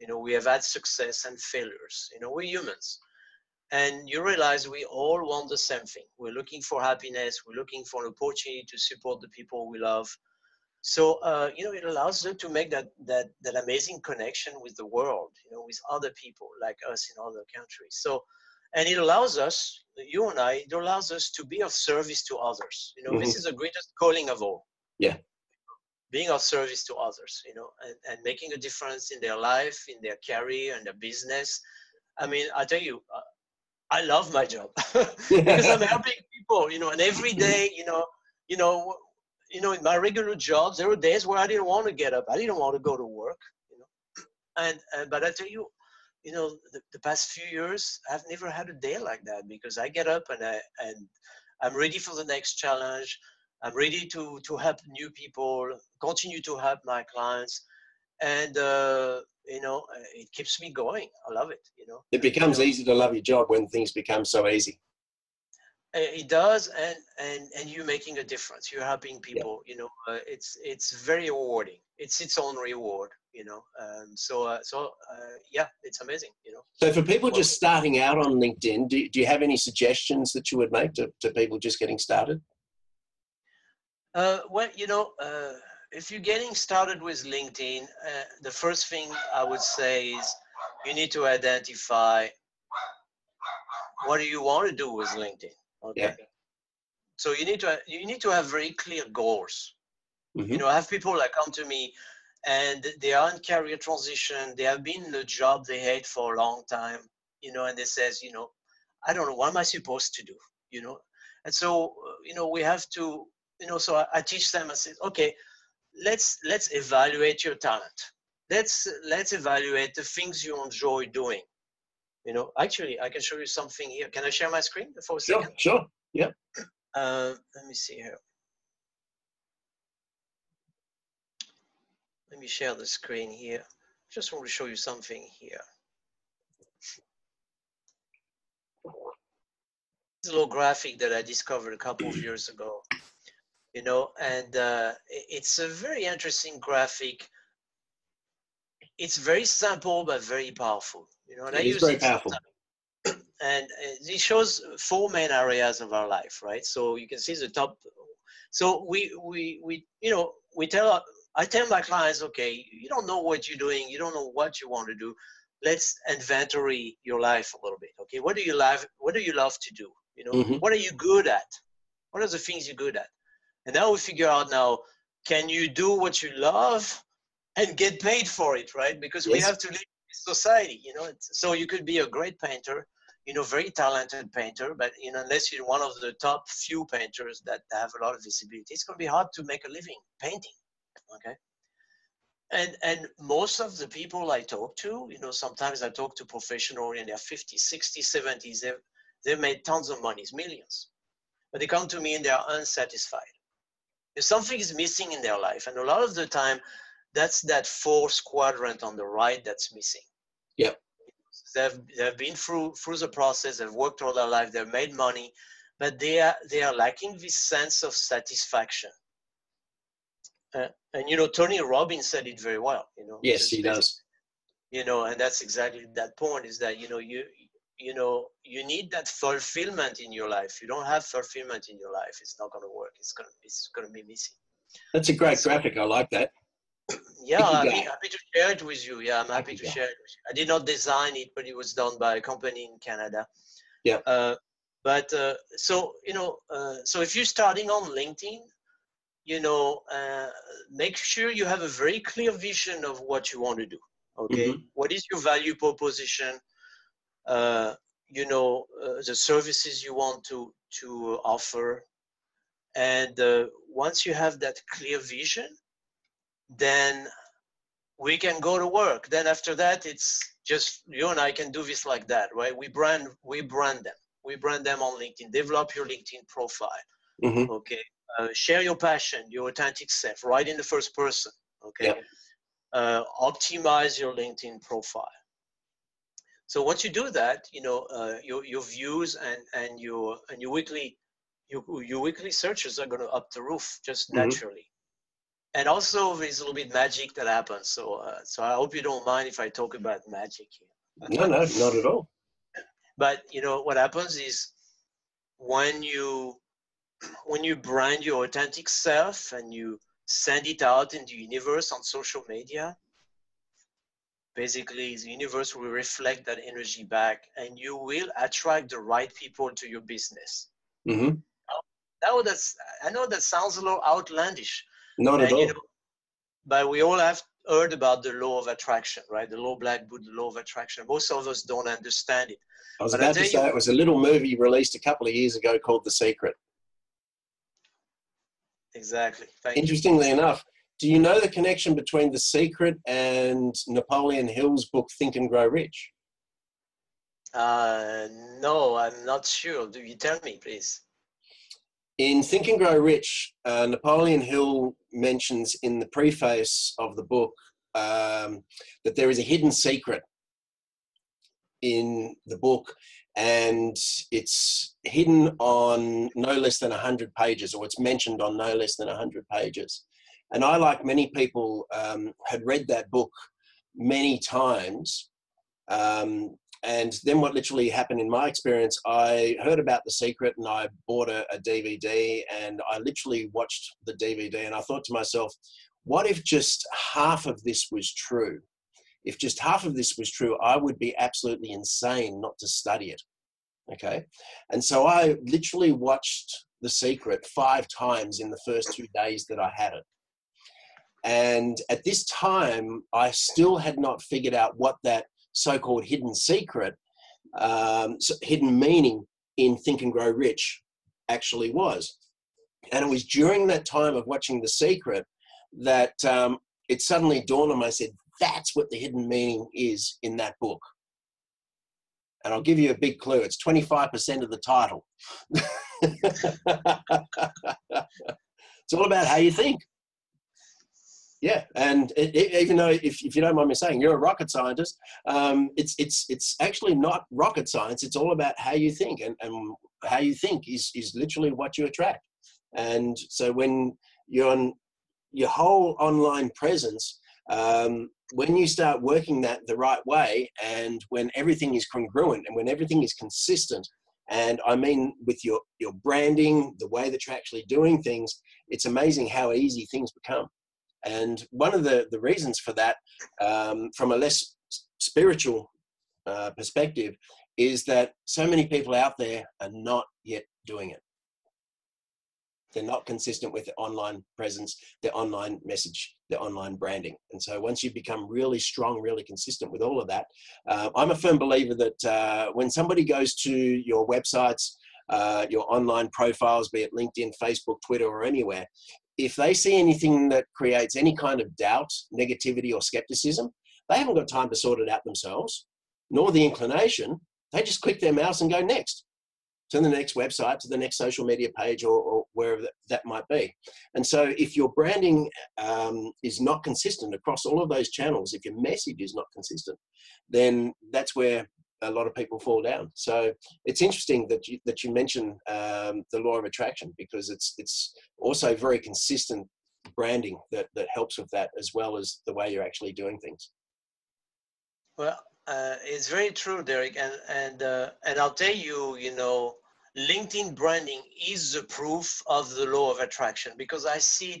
You know, we have had success and failures. You know, we're humans. And you realize we all want the same thing. We're looking for happiness. We're looking for an opportunity to support the people we love. So, you know, it allows them to make that amazing connection with the world, you know, with other people like us in other countries. So, and it allows us, you and I, it allows us to be of service to others. You know, mm-hmm. This is the greatest calling of all. Yeah. Being of service to others, you know, and making a difference in their life, in their career, and their business. I mean, I tell you, I love my job because I'm helping people, you know, and every day, you know, in my regular jobs, there were days where I didn't want to get up. I didn't want to go to work, you know, and but I tell you, you know, the past few years, I've never had a day like that because I get up and I'm ready for the next challenge. I'm ready to help new people, continue to help my clients. And, you know, it keeps me going. I love it, you know. It becomes easy to love your job when things become so easy. It does, and you're making a difference. You're helping people, yeah. You know, it's very rewarding. It's its own reward, you know. Yeah, it's amazing, you know. So for people just starting out on LinkedIn, do you have any suggestions that you would make to people just getting started? Well, you know, if you're getting started with LinkedIn, the first thing I would say is you need to identify what do you want to do with LinkedIn. Okay. Yeah. So you need to have very clear goals. Mm-hmm. You know, I have people that come to me and they are in career transition. They have been in the job they hate for a long time, you know, and they says, you know, I don't know, what am I supposed to do? You know? And so, you know, we have to, you know, so I teach them, I say, okay, let's evaluate your talent. Let's evaluate the things you enjoy doing. You know, actually, I can show you something here. Can I share my screen for a second? Sure, yeah. Let me see here. Let me share the screen here. Just want to show you something here. It's a little graphic that I discovered a couple of years ago. You know, and it's a very interesting graphic. It's very simple, but very powerful. You know, and I use it sometimes. And it shows four main areas of our life, right? So you can see the top. So I tell my clients, okay, you don't know what you're doing. You don't know what you want to do. Let's inventory your life a little bit. Okay, what do you love? What do you love to do? You know, mm-hmm. What are you good at? What are the things you're good at? And now we figure out now, can you do what you love and get paid for it, right? Because yes. We have to live in society, you know. So you could be a great painter, you know, very talented painter, but, you know, unless you're one of the top few painters that have a lot of visibility, it's going to be hard to make a living painting, okay? And most of the people I talk to, you know, sometimes I talk to professionals in their 50s, 60s, 70s, they've made tons of money, millions. But they come to me and they are unsatisfied. If something is missing in their life, and a lot of the time, that's that fourth quadrant on the right that's missing. Yeah. They've been through the process, they've worked all their life, they've made money, but they are lacking this sense of satisfaction. And, you know, Tony Robbins said it very well, you know. Yes, he does. You know, and that's exactly that point is that, you know, you need that fulfillment in your life. You don't have fulfillment in your life, it's not going to work. It's going to be missing. That's a great graphic. I like that. Yeah, I'm happy to share it with you. Yeah, I'm happy to share it with you. I did not design it, but it was done by a company in Canada. Yeah. So, you know, so if you're starting on LinkedIn, you know, make sure you have a very clear vision of what you want to do. Okay. Mm-hmm. What is your value proposition? You know, the services you want to offer. And once you have that clear vision, then we can go to work. Then after that, it's just you and I can do this like that, right? We brand them on LinkedIn. Develop your LinkedIn profile. Mm-hmm. Okay. Share your passion, your authentic self, right in the first person. Okay. Yeah. Optimize your LinkedIn profile. So once you do that, you know, your views and your weekly searches are going to up the roof just naturally. And also there's a little bit magic that happens. So, so I hope you don't mind if I talk about magic here. No, no, not at all. But you know, what happens is when you brand your authentic self and you send it out in the universe on social media, basically the universe will reflect that energy back and you will attract the right people to your business. Mm-hmm. Now that's, I know that sounds a little outlandish. Not at all. You know, but we all have heard about the law of attraction, right? The low black book, the law of attraction. Most of us don't understand it. I was about to say, it was a little movie released a couple of years ago called The Secret. Exactly. Interestingly enough, do you know the connection between The Secret and Napoleon Hill's book, Think and Grow Rich? No, I'm not sure. Do you tell me, please? In Think and Grow Rich, Napoleon Hill mentions in the preface of the book that there is a hidden secret in the book, and it's hidden on no less than 100 pages, or it's mentioned on no less than 100 pages. And I, like many people, had read that book many times. And then what literally happened in my experience, I heard about The Secret and I bought a DVD and I literally watched the DVD and I thought to myself, what if just half of this was true? If just half of this was true, I would be absolutely insane not to study it. Okay. And so I literally watched The Secret 5 times in the first 2 days that I had it. And at this time, I still had not figured out what that so-called hidden secret, hidden meaning in Think and Grow Rich actually was. And it was during that time of watching The Secret that it suddenly dawned on me. I said, that's what the hidden meaning is in that book. And I'll give you a big clue. It's 25% of the title. It's all about how you think. Yeah, and even though, if you don't mind me saying, you're a rocket scientist, it's actually not rocket science. It's all about how you think, and how you think is literally what you attract. And so when you're on your whole online presence, when you start working that the right way, and when everything is congruent, and when everything is consistent, and I mean with your branding, the way that you're actually doing things, it's amazing how easy things become. And one of the reasons for that, from a less spiritual perspective, is that so many people out there are not yet doing it. They're not consistent with their online presence, their online message, their online branding. And so once you become really strong, really consistent with all of that, I'm a firm believer that when somebody goes to your websites, your online profiles, be it LinkedIn, Facebook, Twitter, or anywhere, if they see anything that creates any kind of doubt, negativity, or skepticism, they haven't got time to sort it out themselves, nor the inclination. They just click their mouse and go next, to the next website, to the next social media page, or wherever that might be. And so if your branding is not consistent across all of those channels, if your message is not consistent, then that's where a lot of people fall down. So it's interesting that you mention the law of attraction, because it's also very consistent branding that helps with that, as well as the way you're actually doing things. Well, it's very true, Derek, and I'll tell you, you know, LinkedIn branding is the proof of the law of attraction, because I see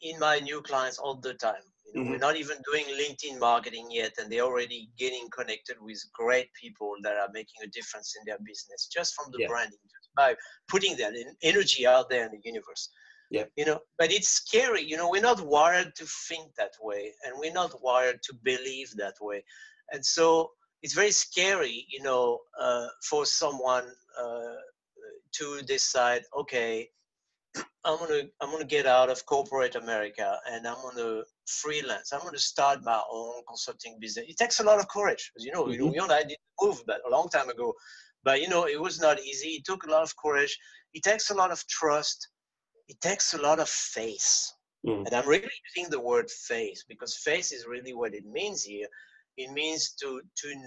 it in my new clients all the time. You know, mm-hmm. We're not even doing LinkedIn marketing yet, and they're already getting connected with great people that are making a difference in their business just from the branding, by putting that energy out there in the universe. Yeah, you know, but it's scary. You know, we're not wired to think that way, and we're not wired to believe that way, and so it's very scary. You know, for someone to decide, okay, I'm gonna get out of corporate America, and I'm gonna freelance. I'm gonna start my own consulting business. It takes a lot of courage, as you know. Mm-hmm. You know, we all did the move, but a long time ago. But you know, it was not easy. It took a lot of courage. It takes a lot of trust. It takes a lot of faith. Mm. And I'm really using the word faith, because faith is really what it means here. It means to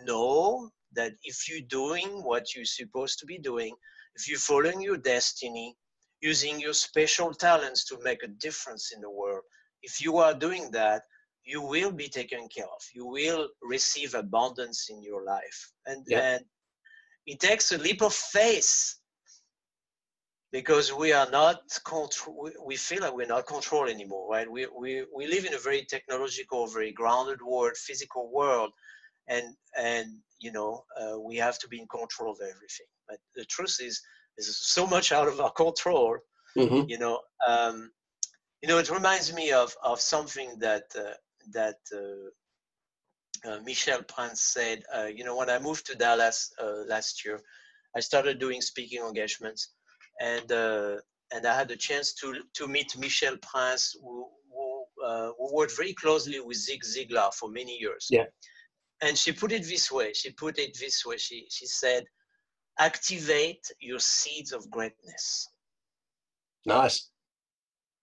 know that if you're doing what you're supposed to be doing, if you're following your destiny, using your special talents to make a difference in the world, If you are doing that, you will be taken care of. You will receive abundance in your life. And then it takes a leap of faith, because we are not control. We feel like we're not control anymore, right? We live in a very technological, very grounded world, physical world, and you know, we have to be in control of everything. But the truth is, there's so much out of our control. Mm-hmm. You know, it reminds me of something that Michelle Prince said. You know, when I moved to Dallas last year, I started doing speaking engagements. And I had a chance to meet Michelle Prince, who worked very closely with Zig Ziglar for many years. Yeah. And she put it this way. She said, "Activate your seeds of greatness." Nice.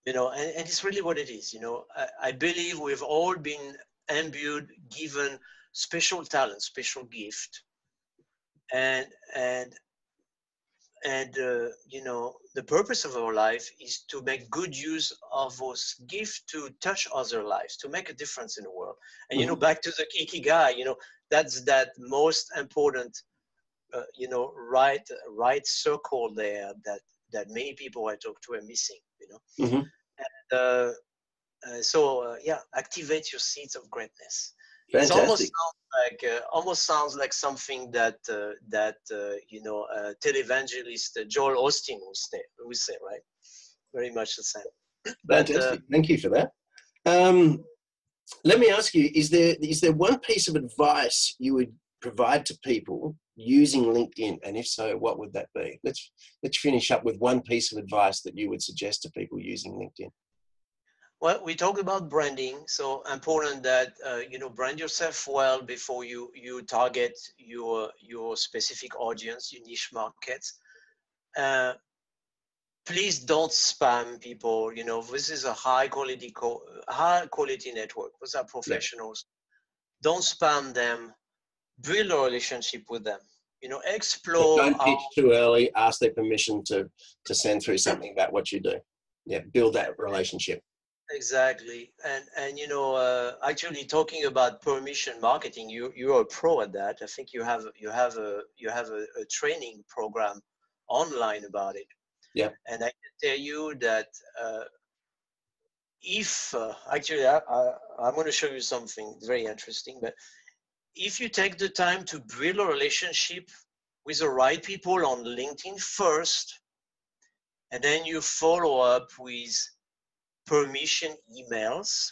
You know, and it's really what it is. You know, I believe we've all been imbued, given special talent, special gift, and you know, the purpose of our life is to make good use of those gifts, to touch other lives, to make a difference in the world. And, you know, back to the ikigai, you know, that's that most important, you know, right circle there that many people I talk to are missing, you know. Mm-hmm. And, activate your seeds of greatness. It almost sounds like something that you know, televangelist Joel Osteen would say, right? Very much the same. Fantastic. Thank you for that. Let me ask you: is there one piece of advice you would provide to people using LinkedIn, and if so, what would that be? Let's finish up with one piece of advice that you would suggest to people using LinkedIn. Well, we talked about branding, so important that you know, brand yourself well before you target your specific audience, your niche markets. Please don't spam people. You know, this is a high quality network. Those are professionals. Yeah. Don't spam them. Build a relationship with them. You know, explore. But don't pitch too early. Ask their permission to send through something about what you do. Yeah, build that relationship. Exactly. And you know, actually talking about permission marketing, you're a pro at that. I think you have a training program online about it. Yeah. And I can tell you that I'm going to show you something very interesting, but if you take the time to build a relationship with the right people on LinkedIn first, and then you follow up with permission emails,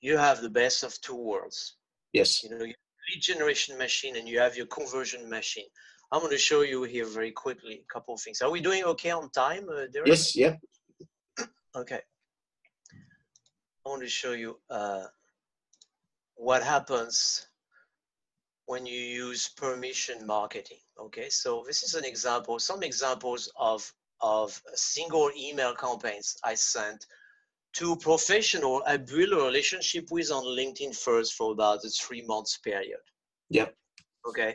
you have the best of two worlds. Yes. You know, you have lead generation machine and you have your conversion machine. I'm going to show you here very quickly a couple of things. Are we doing okay on time, Derek? Yes, yeah. Okay. I want to show you what happens when you use permission marketing. Okay, so this is an example, some examples of single email campaigns I sent to professional, I build a relationship with on LinkedIn first for about a 3 months period. Yep. Okay.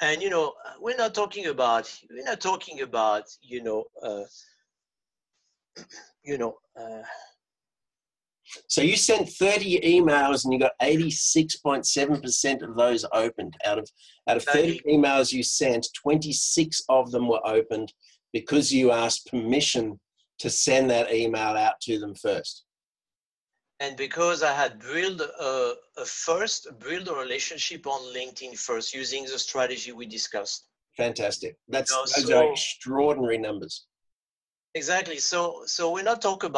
And you know, we're not talking about So you sent 30 emails and you got 86.7% of those opened. Out of 30 emails you sent, 26 of them were opened because you asked permission to send that email out to them first. And because I had built a relationship on LinkedIn first using the strategy we discussed. Fantastic. Those are extraordinary numbers. Exactly. So we're not talking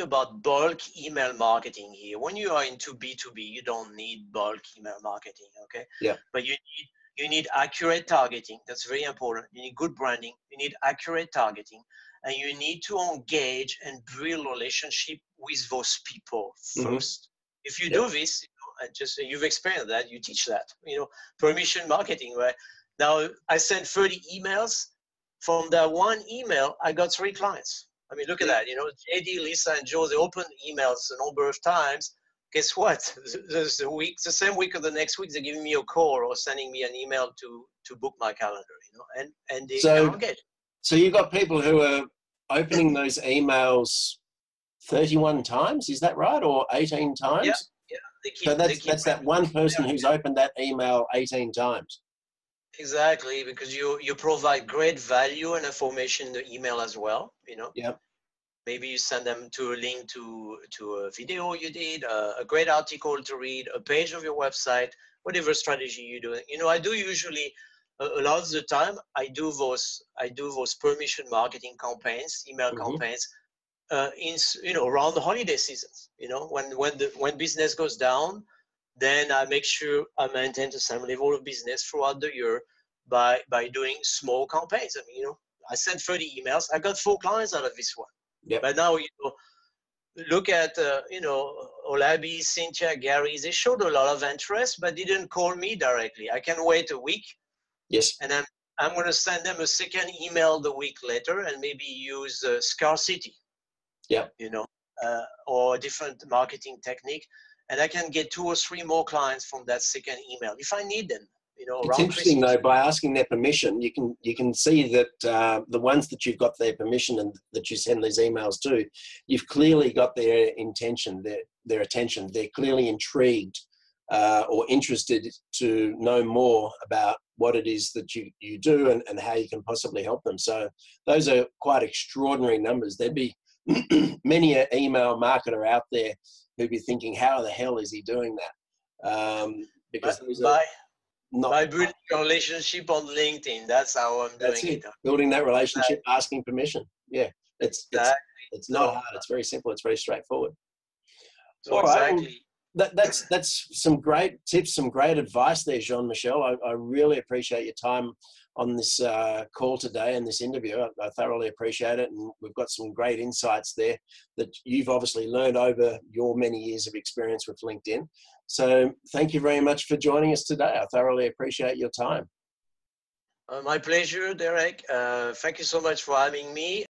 about bulk email marketing here. When you are into B2B, you don't need bulk email marketing, okay? Yeah. But you need accurate targeting. That's very important. You need good branding. You need accurate targeting. And you need to engage and build relationship with those people first. Mm-hmm. If you do this, you know, you've experienced that, you teach that, you know, permission marketing, right? Now I sent 30 emails. From that one email, I got 3 clients. I mean, look at that, you know, JD, Lisa, and Joe, they opened emails a number of times. Guess what? The same week or the next week, they're giving me a call or sending me an email to book my calendar, you know, and they engage. So you've got people who are opening those emails 31 times, is that right? Or 18 times? Yeah. So that's that one person who's opened that email 18 times. Exactly, because you provide great value and information in the email as well, you know. Yeah. Maybe you send them to a link to a video you did, a great article to read, a page of your website, whatever strategy you do. You know, I do usually a lot of the time I do those permission marketing campaigns, email campaigns, around the holiday seasons. You know, when business goes down, then I make sure I maintain the same level of business throughout the year by doing small campaigns. I mean, you know, I sent 30 emails. I got 4 clients out of this one. Yep. But now, you know, look at, Olabi, Cynthia, Gary, they showed a lot of interest, but didn't call me directly. I can wait a week. Yes. And I'm going to send them a second email the week later and maybe use scarcity. Yeah. You know, or a different marketing technique. And I can get 2 or 3 more clients from that second email if I need them. You know, it's interesting though, by asking their permission, you can see that the ones that you've got their permission and that you send these emails to, you've clearly got their intention, their attention. They're clearly intrigued or interested to know more about what it is that you do and how you can possibly help them. So those are quite extraordinary numbers. There'd be many an email marketer out there who'd be thinking, how the hell is he doing that? Because by building a relationship on LinkedIn, that's how I'm doing it. Building that relationship, asking permission. Yeah, it's not hard. It's very simple. It's very straightforward. So exactly. Right. Well, that's some great tips, some great advice there, Jean-Michel. I really appreciate your time on this call today and this interview. I thoroughly appreciate it, and we've got some great insights there that you've obviously learned over your many years of experience with LinkedIn. So thank you very much for joining us today. I thoroughly appreciate your time. My pleasure, Derek. Thank you so much for having me.